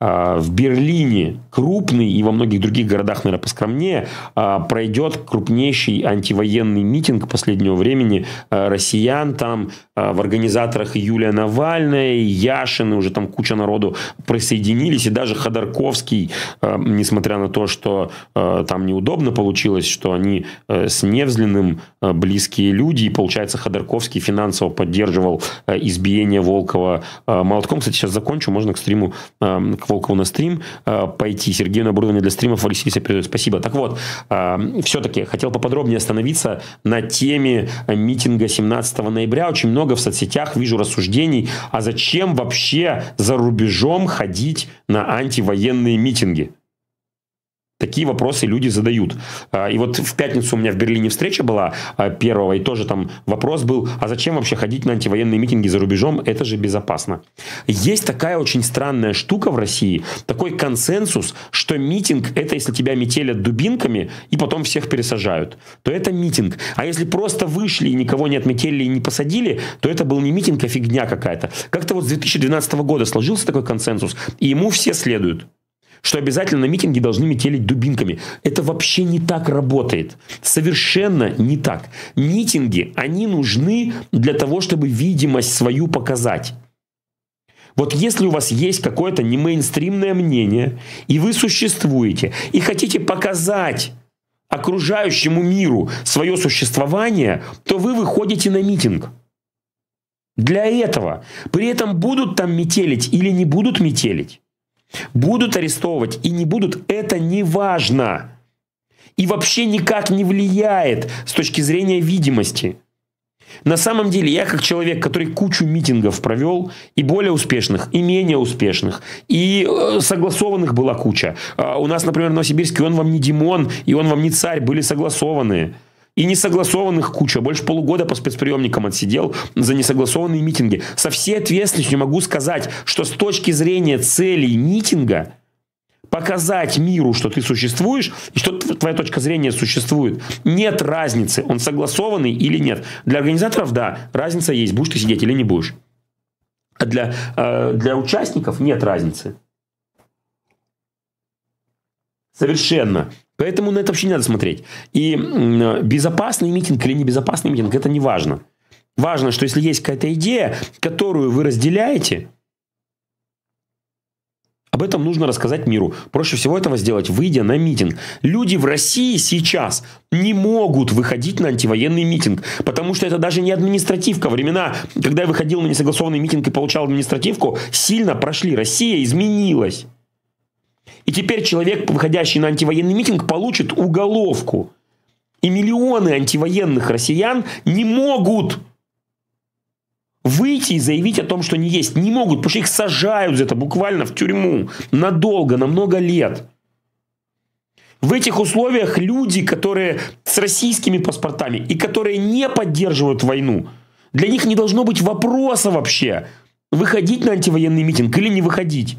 В Берлине крупный, и во многих других городах, наверное, поскромнее, пройдет крупнейший антивоенный митинг последнего времени россиян. Там в организаторах Юлия Навальная, Яшин, и уже там куча народу присоединились. И даже Ходорковский, несмотря на то, что там неудобно получилось, что они с Невзлиным близкие люди, и получается, Ходорковский финансово поддерживал избиение Волкова молотком. Кстати, сейчас закончу, можно к стриму, к Волкову на стрим пойти. Сергею на оборудование для стримов Василиса передает. Спасибо. Так вот, все-таки хотел поподробнее остановиться на теме митинга 17 ноября. Очень много в соцсетях вижу рассуждений, а зачем вообще за рубежом ходить на антивоенные митинги? Такие вопросы люди задают. И вот в пятницу у меня в Берлине встреча была первого, и тоже там вопрос был, а зачем вообще ходить на антивоенные митинги за рубежом, это же безопасно. Есть такая очень странная штука в России, такой консенсус, что митинг – это если тебя метелят дубинками и потом всех пересажают, то это митинг. А если просто вышли и никого не отметили и не посадили, то это был не митинг, а фигня какая-то. Как-то вот с 2012 года сложился такой консенсус, и ему все следуют, что обязательно на митинге должны метелить дубинками. Это вообще не так работает. Совершенно не так. Митинги, они нужны для того, чтобы видимость свою показать. Вот если у вас есть какое-то не мейнстримное мнение, и вы существуете, и хотите показать окружающему миру свое существование, то вы выходите на митинг. Для этого. При этом будут там метелить или не будут метелить, будут арестовывать и не будут, это не важно. И вообще никак не влияет с точки зрения видимости. На самом деле, я как человек, который кучу митингов провел, и более успешных, и менее успешных, и согласованных была куча. У нас, например, в Новосибирске «Он вам не Димон» и «Он вам не царь» были согласованные. И несогласованных куча. Больше полугода по спецприемникам отсидел за несогласованные митинги. Со всей ответственностью могу сказать, что с точки зрения целей митинга показать миру, что ты существуешь, и что твоя точка зрения существует. Нет разницы, он согласованный или нет. Для организаторов, да, разница есть, будешь ты сидеть или не будешь. А для участников нет разницы. Совершенно. Поэтому на это вообще не надо смотреть. И безопасный митинг или небезопасный митинг, это не важно. Важно, что если есть какая-то идея, которую вы разделяете, об этом нужно рассказать миру. Проще всего этого сделать, выйдя на митинг. Люди в России сейчас не могут выходить на антивоенный митинг, потому что это даже не административка. Времена, когда я выходил на несогласованный митинг и получал административку, сильно прошли. Россия изменилась. И теперь человек, выходящий на антивоенный митинг, получит уголовку. И миллионы антивоенных россиян не могут выйти и заявить о том, что не есть. Не могут, потому что их сажают за это буквально в тюрьму. Надолго, на много лет. В этих условиях люди, которые с российскими паспортами и которые не поддерживают войну, для них не должно быть вопроса вообще, выходить на антивоенный митинг или не выходить.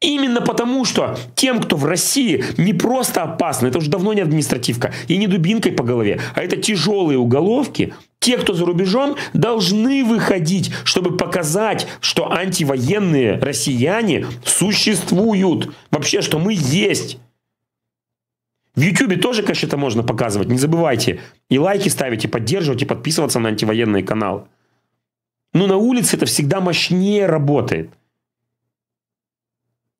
Именно потому, что тем, кто в России, не просто опасно, это уже давно не административка и не дубинкой по голове, а это тяжелые уголовки, те, кто за рубежом, должны выходить, чтобы показать, что антивоенные россияне существуют, вообще, что мы есть. В Ютубе тоже, конечно, это можно показывать, не забывайте, и лайки ставить, и поддерживать, и подписываться на антивоенные каналы. Но на улице это всегда мощнее работает.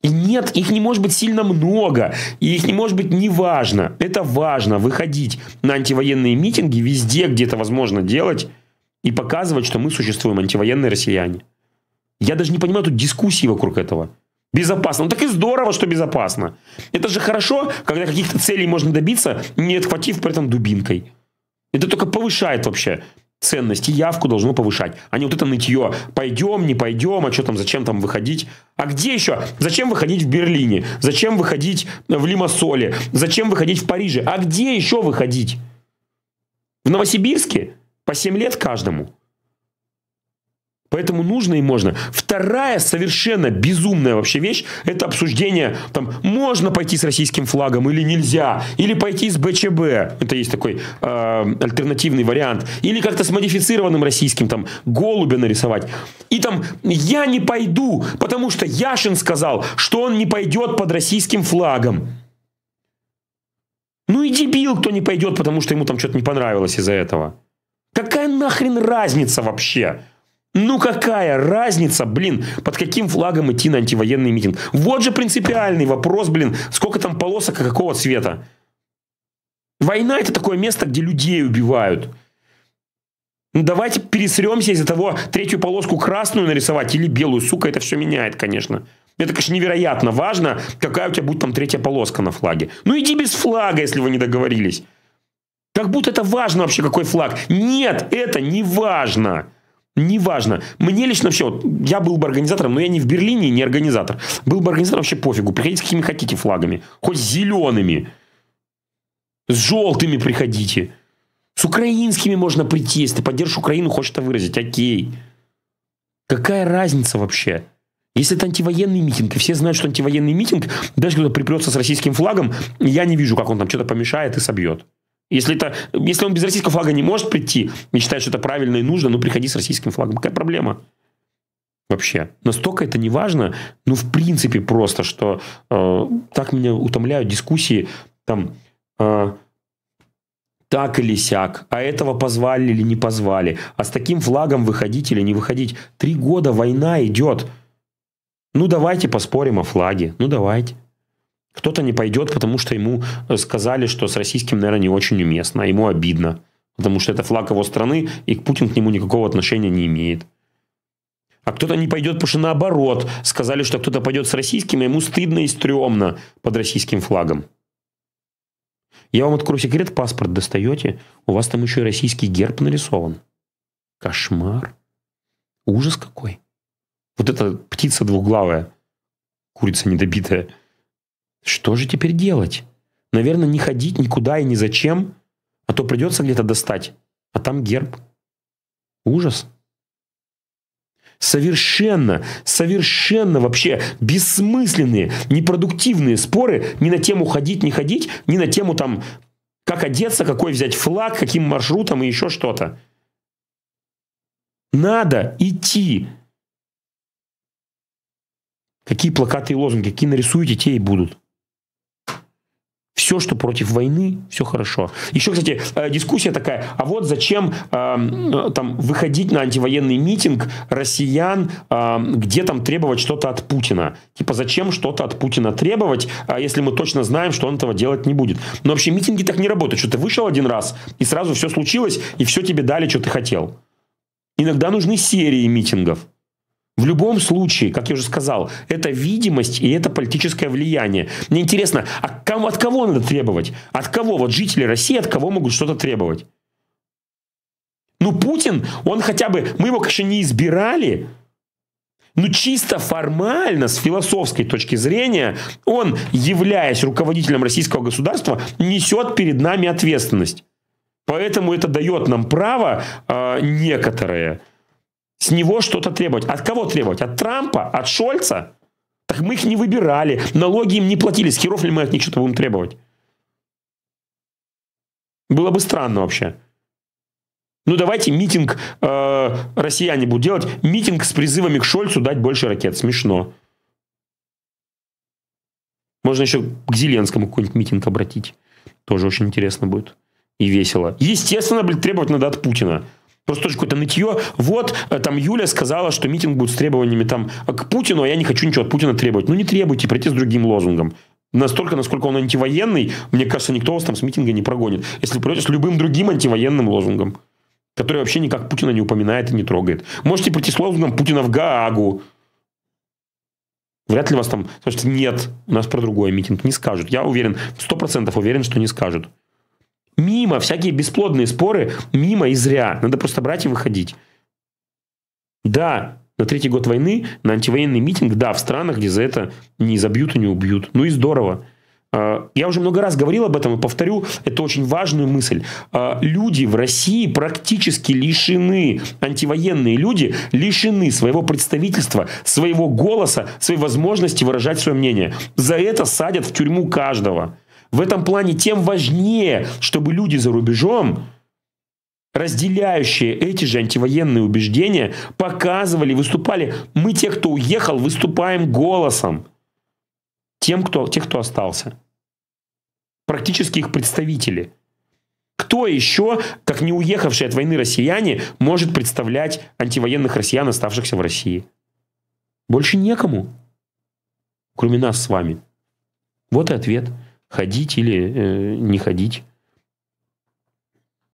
И нет, их не может быть сильно много, и их не может быть неважно. Это важно, выходить на антивоенные митинги везде, где это возможно делать, и показывать, что мы существуем, антивоенные россияне. Я даже не понимаю тут дискуссии вокруг этого. Безопасно. Ну так и здорово, что безопасно. Это же хорошо, когда каких-то целей можно добиться, не отхватив при этом дубинкой. Это только повышает вообще ценность и явку должно повышать, а не вот это нытье. Пойдем, не пойдем, а что там, зачем там выходить? А где еще? Зачем выходить в Берлине? Зачем выходить в Лимассоле? Зачем выходить в Париже? А где еще выходить? В Новосибирске по 7 лет каждому. Поэтому нужно и можно. Вторая совершенно безумная вообще вещь – это обсуждение, там, можно пойти с российским флагом или нельзя, или пойти с БЧБ, это есть такой альтернативный вариант, или как-то с модифицированным российским, там, голубя нарисовать. И там «я не пойду, потому что Яшин сказал, что он не пойдет под российским флагом». Ну и дебил, кто не пойдет, потому что ему там что-то не понравилось из-за этого. Какая нахрен разница вообще? Ну какая разница, блин, под каким флагом идти на антивоенный митинг? Вот же принципиальный вопрос, блин, сколько там полосок и какого цвета. Война — это такое место, где людей убивают. Ну, давайте пересремся из-за того, третью полоску красную нарисовать или белую, сука, это все меняет, конечно. Это, конечно, невероятно важно, какая у тебя будет там третья полоска на флаге. Ну иди без флага, если вы не договорились. Как будто это важно вообще, какой флаг. Нет, это не важно. Неважно. Мне лично вообще, вот, я был бы организатором, но я не в Берлине, не организатор. Был бы организатором, вообще пофигу. Приходите с какими хотите флагами. Хоть с зелеными. С желтыми приходите. С украинскими можно прийти. Если ты поддержишь Украину, хочешь это выразить. Окей. Какая разница вообще? Если это антивоенный митинг, и все знают, что антивоенный митинг, даже кто-то припрется с российским флагом, я не вижу, как он там что-то помешает и собьет. Если он без российского флага не может прийти, не считает, что это правильно и нужно, ну приходи с российским флагом. Какая проблема? Вообще. Настолько это не важно, ну в принципе просто, что так меня утомляют дискуссии, там так или сяк, а этого позвали или не позвали, а с таким флагом выходить или не выходить. 3 года война идет. Ну давайте поспорим о флаге, ну давайте. Кто-то не пойдет, потому что ему сказали, что с российским, наверное, не очень уместно, а ему обидно. Потому что это флаг его страны, и Путин к нему никакого отношения не имеет. А кто-то не пойдет, потому что наоборот, сказали, что кто-то пойдет с российским, и ему стыдно и стрёмно под российским флагом. Я вам открою секрет, паспорт достаете, у вас там еще и российский герб нарисован. Кошмар. Ужас какой. Вот эта птица двухглавая, курица недобитая. Что же теперь делать? Наверное, не ходить никуда и ни зачем, а то придется где-то достать, а там герб. Ужас. Совершенно, совершенно вообще бессмысленные, непродуктивные споры ни на тему ходить, не ходить, ни на тему там, как одеться, какой взять флаг, каким маршрутом и еще что-то. Надо идти. Какие плакаты и лозунги, какие нарисуете, те и будут. Все, что против войны, все хорошо. Еще, кстати, дискуссия такая, а вот зачем там выходить на антивоенный митинг россиян, где там требовать что-то от Путина. Типа, зачем что-то от Путина требовать, если мы точно знаем, что он этого делать не будет. Но вообще митинги так не работают, что ты вышел один раз, и сразу все случилось, и все тебе дали, что ты хотел. Иногда нужны серии митингов. В любом случае, как я уже сказал, это видимость и это политическое влияние. Мне интересно, от кого надо требовать? От кого? Вот жители России от кого могут что-то требовать? Ну, Путин, он хотя бы... Мы его, конечно, не избирали, но чисто формально, с философской точки зрения, он, являясь руководителем российского государства, несет перед нами ответственность. Поэтому это дает нам право некоторое... С него что-то требовать. От кого требовать? От Трампа? От Шольца? Так мы их не выбирали. Налоги им не платили. С херов ли мы от них что-то будем требовать? Было бы странно вообще. Ну давайте митинг россияне будут делать. Митинг с призывами к Шольцу дать больше ракет. Смешно. Можно еще к Зеленскому какой-нибудь митинг обратить. Тоже очень интересно будет. И весело. Естественно, блин, требовать надо от Путина. Просто тоже какое-то нытье. Вот там Юля сказала, что митинг будет с требованиями там к Путину, а я не хочу ничего от Путина требовать. Ну не требуйте, прийти с другим лозунгом. Настолько, насколько он антивоенный, мне кажется, никто вас там с митинга не прогонит. Если придете с любым другим антивоенным лозунгом, который вообще никак Путина не упоминает и не трогает. Можете прийти с лозунгом «Путина в Гаагу». Вряд ли вас там скажут «нет, у нас про другой митинг». Не скажут. Я уверен, 100% уверен, что не скажут. Мимо, всякие бесплодные споры, мимо и зря. Надо просто брать и выходить. Да, на 3-й год войны, на антивоенный митинг, да, в странах, где за это не забьют и не убьют. Ну и здорово. Я уже много раз говорил об этом и повторю, это очень важная мысль. Люди в России практически лишены, антивоенные люди лишены своего представительства, своего голоса, своей возможности выражать свое мнение. За это садят в тюрьму каждого. В этом плане тем важнее, чтобы люди за рубежом, разделяющие эти же антивоенные убеждения, показывали, выступали. Мы, те, кто уехал, выступаем голосом тех, кто остался. Практически их представители. Кто еще, как не уехавшие от войны россияне, может представлять антивоенных россиян, оставшихся в России? Больше некому, кроме нас с вами. Вот и ответ. Ходить или не ходить.